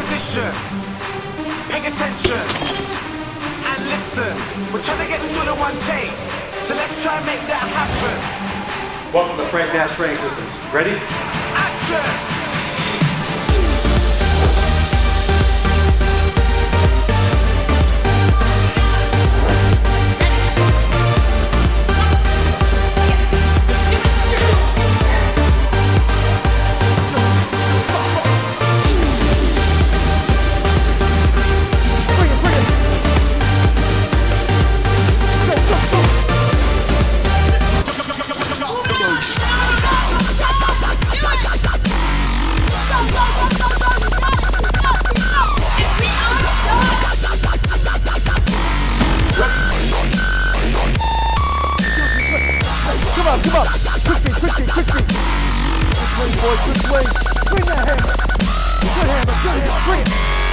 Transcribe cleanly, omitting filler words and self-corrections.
position. Pay attention and listen. We're trying to get this all in one take, so let's try and make that happen. Welcome to Frank Nash Training Systems. Ready? Action! Come on, quickly. Good play, boys, good play. Bring that hand up, good hand up, bring it.